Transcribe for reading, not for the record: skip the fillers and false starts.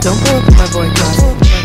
Don't pull up my boy, God.